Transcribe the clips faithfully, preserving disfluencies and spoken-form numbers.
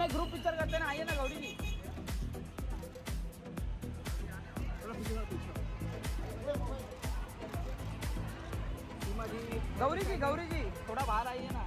हमें group picture करते ना, आइए ना गौरी जी। गौरी जी गौरी जी थोड़ा बाहर आइए ना।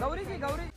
गौरी जी गौरी